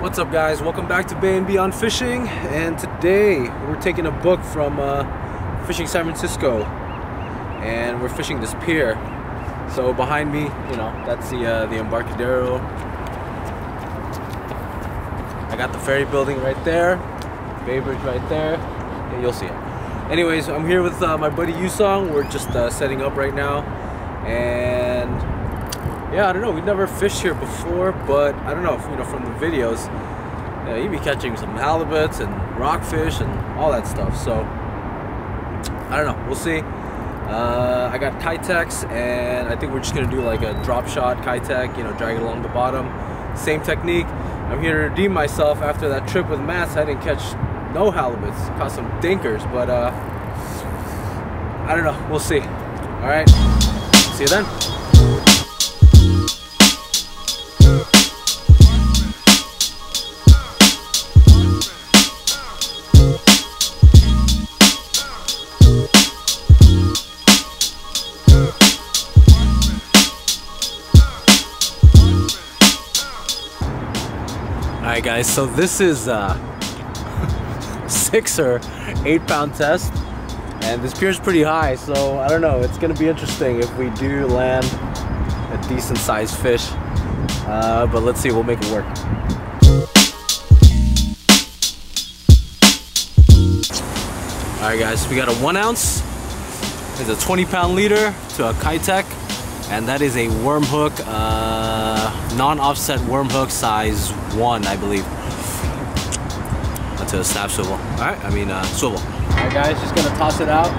What's up, guys? Welcome back to Bay and Beyond Fishing, and today we're taking a book from Fishing San Francisco, and we're fishing this pier. So behind me, you know, that's the Embarcadero. I got the ferry building right there, Bay Bridge right there, and you'll see it. Anyways, I'm here with my buddy Yusong. We're just setting up right now, and yeah, I don't know, we've never fished here before, but I don't know, if, you know, from the videos, you know, you'd be catching some halibuts and rockfish and all that stuff, so I don't know, we'll see. I got Keitech, and I think we're just gonna do like a drop shot Keitech, you know, drag it along the bottom, same technique. I'm here to redeem myself after that trip with Matt. I didn't catch no halibuts, caught some dinkers, but I don't know, we'll see. All right, see you then. Alright guys, so this is a 6 or 8 pound test, and this pier's pretty high, so I don't know, it's gonna be interesting if we do land a decent sized fish, but let's see, we'll make it work. Alright guys, we got a 1 ounce, it's a 20 pound leader to a Keitech, and that is a worm hook, non-offset worm hook size 1, I believe. That's a snap swivel. Alright, I mean swivel. Alright guys, just gonna toss it out,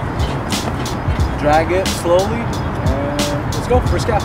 drag it slowly, and let's go for a scap.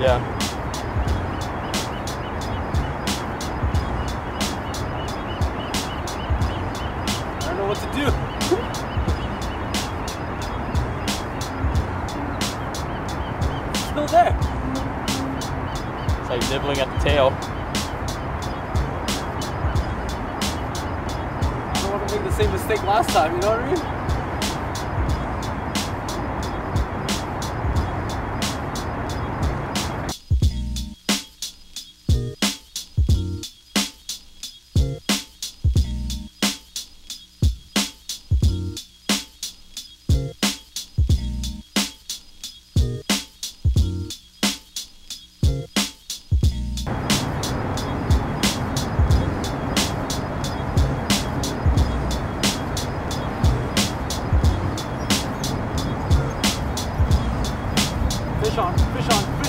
Yeah. I don't know what to do. It's still there. It's like nibbling at the tail. I don't want to make the same mistake last time, you know what I mean?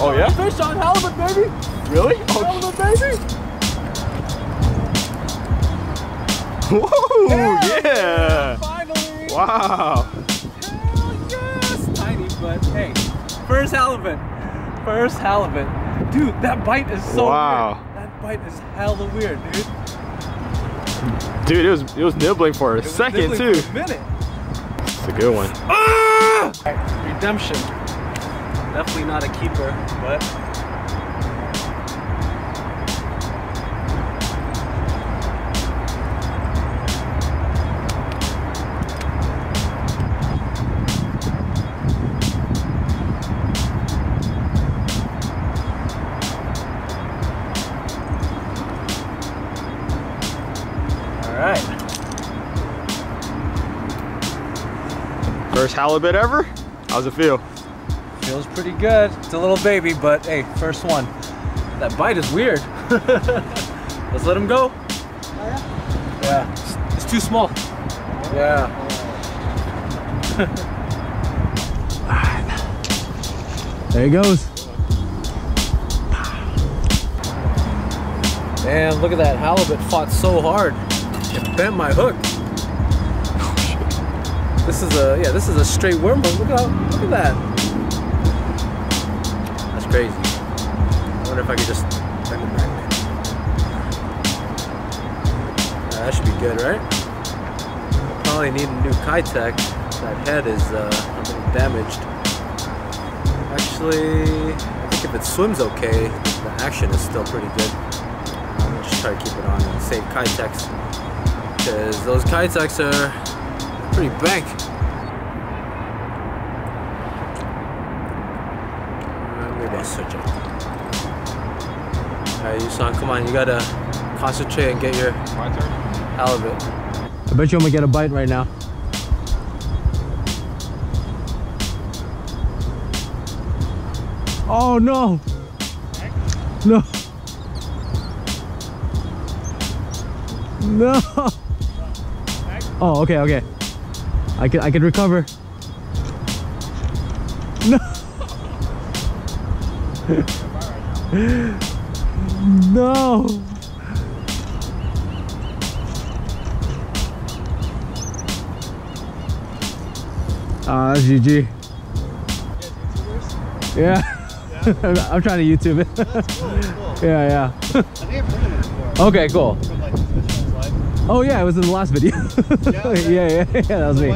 Oh yeah? Fish on halibut, baby! Really? Oh. Halibut, baby! Whoa! Yeah! Finally! Wow! Hell yes! Tiny, but hey, first halibut! First halibut! Dude, that bite is so weird! That bite is hella weird, dude! Dude, it was nibbling for a second, too! For a minute! It's a good one. Ah! Right, redemption. Definitely not a keeper, but all right. First halibut ever? How's it feel? Feels pretty good. It's a little baby, but hey, first one. That bite is weird. Let's let him go. Oh, yeah. Yeah. It's too small. Yeah. There he goes. Man, look at that halibut, fought so hard. It bent my hook. Oh shit. This is a, yeah, this is a straight worm hook. Look at that. That's crazy. I wonder if I could just bend it back. That should be good, right? I probably need a new Keitech. That head is a little damaged. Actually, I think if it swims okay, the action is still pretty good. I'll just try to keep it on and save Keitechs, because those Keitechs are pretty big. Maybe I'll switch it. Alright, Yusong, come on, you gotta concentrate and get your halibut. I bet you I'm gonna get a bite right now. Oh no! No! No! Oh, okay, okay. I can recover. No! No! Ah, that's GG. Yeah. I'm trying to YouTube it. That's cool. Yeah, yeah. Okay, cool. Oh yeah, it was in the last video. yeah, that was me.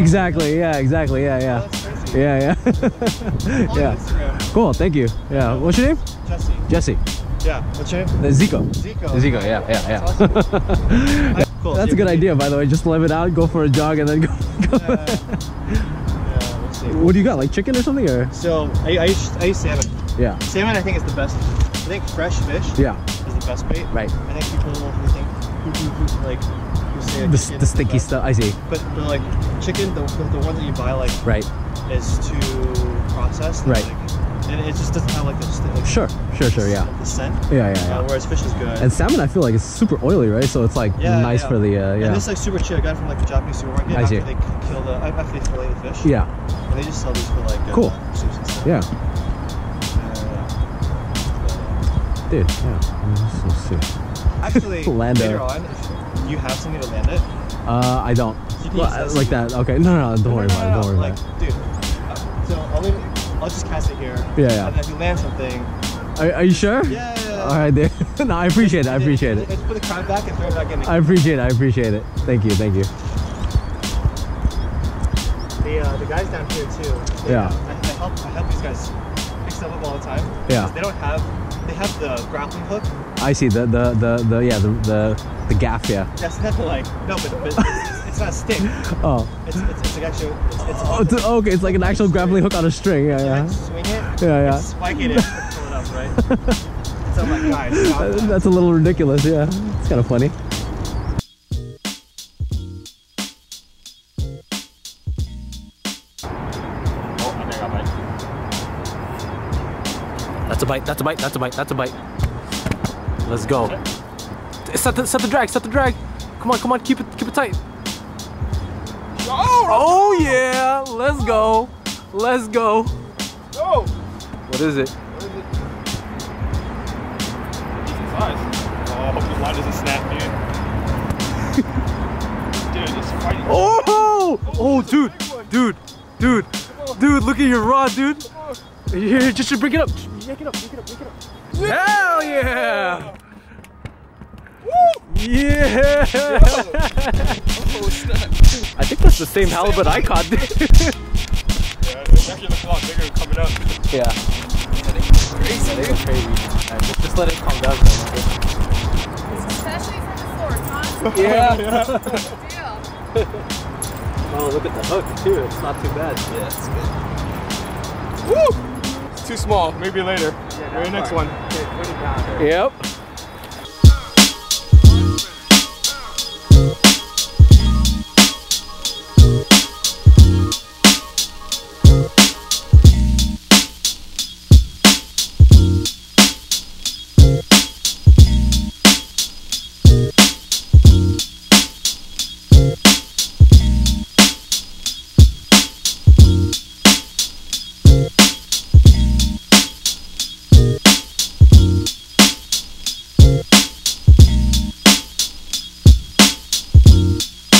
Exactly, yeah, exactly, yeah. Yeah. Yeah. Cool, thank you. Yeah. What's your name? Jesse. Jesse. Yeah. What's your name? Zico. Zico, yeah. That's awesome. Cool. That's a good idea, by the way. Just live it out, go for a jog, and then go. Yeah, we'll see. What do you got? Like chicken or something, or? So I use salmon. Yeah. Salmon, I think, is the best. I think fresh fish. Yeah. Is the best bait. Right. I think people will think. Like, you say the stinky stuff, I see. But like chicken, the one that you buy, like, right, is too processed, right? Like, and it just doesn't have like the sure, yeah, the scent, yeah. Whereas fish is good, and salmon I feel like it's super oily, right? So it's like nice for the yeah. And it's like super cheap. I got it from like the Japanese supermarket. I see. After they kill the, after they fillet the fish. Yeah. And they just sell these for like cool soups and stuff. Yeah. Dude, yeah, so sick. Actually, later on, if you have something to land it. I don't. Well, like that. Okay. No. Don't worry about it. Don't worry about it. Like, dude. So I'll just cast it here. Yeah. And if you land something. Are you sure? Yeah. All right, there. No, I appreciate it. I appreciate it. Let's put the crab back and throw it back in. I appreciate it. I appreciate it. Thank you. Thank you. The guys down here too. They, yeah. I help these guys pick stuff up all the time. Yeah. They don't have. They have the grappling hook. I see the gaff, yeah. That's not like, no, but it's not a stick. Oh. It's like actually, it's like an actual grappling hook on a string, yeah. Swing it, spike it, and pull it up, right? So I'm like, guys, stop that. That's a little ridiculous, yeah. It's kind of funny. Oh, I think I bite. That's a bite. Let's go. Set the drag. Set the drag. Come on. Keep it tight. Oh yeah. Let's go. Oh. What is it? Decent size. Oh, I hope the line doesn't snap, dude. Dude, this is fighting. Oh, dude. Look at your rod, dude. Here, just break it up. Break it up. Hell yeah! Woo! Yeah! Oh, snap. I think that's the same halibut I caught, dude. Yeah, it actually looks a lot bigger coming up. Yeah. They go crazy. Right, just let it calm down. Especially from the fork, huh? Yeah. Oh, look at the hook, too. It's not too bad. Yeah, it's good. Woo! Too small. Maybe later. Very next one. Yep.